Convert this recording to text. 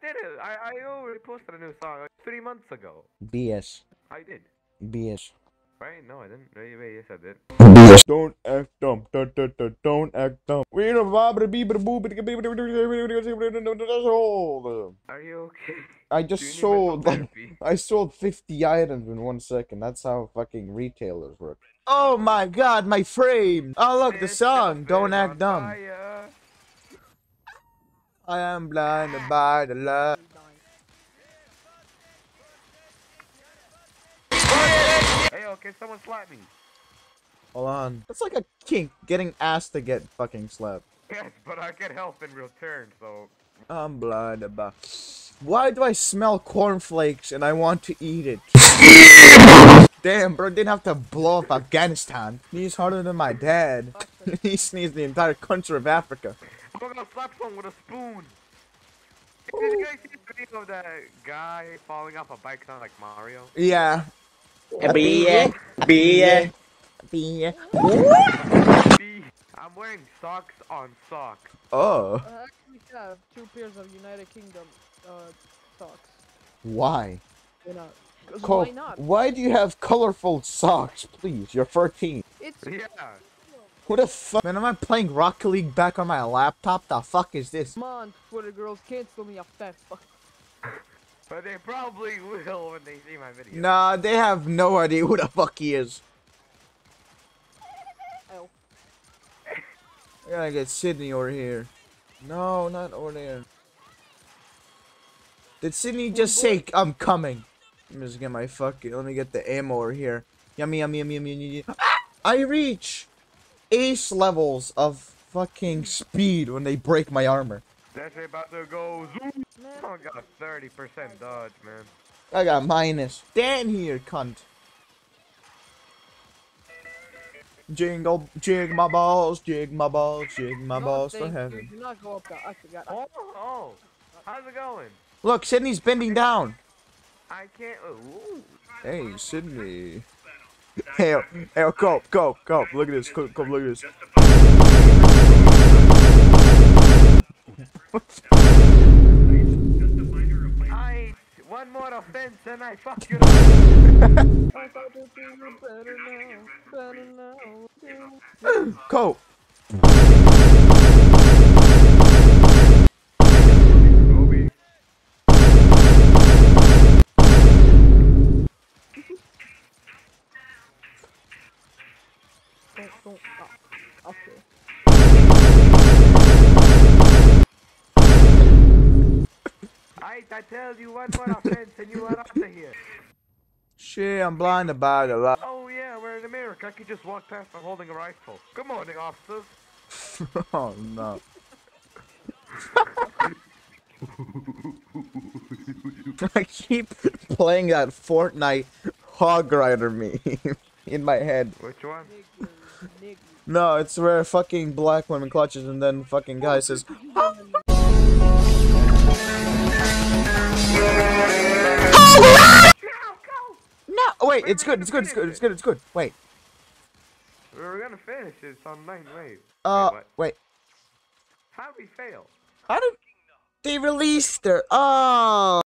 did it. I already posted a new song like 3 months ago. BS. I did. BS. Right? No, I didn't. Wait, yes, I did. BS. Don't act dumb. Don't act dumb. Are you okay? I just sold like, I sold 50 items in 1 second. That's how fucking retailers work. Oh my god, my frame! Oh look, the song. Don't act dumb. Fire. I am blinded by the love. Hey, okay, someone slap me. Hold on. It's like a kink getting asked to get fucking slapped. Yes, but I get help in return, so. I'm blinded by. Why do I smell cornflakes and I want to eat it? Damn, bro, didn't have to blow up Afghanistan. He's harder than my dad. He sneezed the entire country of Africa. I'm gonna slap someone with a spoon. Ooh. Did you guys see the video of that guy falling off a bike sound like Mario? Yeah. I'm wearing socks on socks. Oh. I actually have 2 pairs of United Kingdom socks. Why? Why not? Why not? Why do you have colorful socks, please? You're 14. It's yeah. Who the fuck? Man, am I playing Rocket League back on my laptop? The fuck is this? Come on, Twitter girls, cancel me, a fat fuck. But they probably will when they see my video. Nah, they have no idea who the fuck he is. Ow. I gotta get Sydney over here. No, not over there. Did Sydney just say, I'm coming? Let me just get my fucking, let me get the ammo over here. Yummy, yummy, yummy, yummy, yummy. Ah! I reach! Ace levels of fucking speed when they break my armor. That's about to go zoom. I got 30% dodge, man. I got minus. Stand here, cunt. Jingle, jig my balls, jig my balls, jig my balls for heaven. Oh, how's it going? Look, Sydney's bending down. I can't. Ooh. Hey, Sydney. Hey, hey, go, look at this, come, look at this. I, one more offense and I fuck you up. Go. I tell you one more offense and you are out of here. Shit, I'm blinded by the light. Oh yeah, we're in America. I could just walk past them holding a rifle. Good morning, officers. Oh no. I keep playing that Fortnite Hog Rider meme in my head. Which one? No, it's where fucking black woman clutches and then fucking guy says, oh. No, wait, it's good. Wait. We're gonna finish it on 9 waves. Wait. How did we fail? How did they release their? Oh.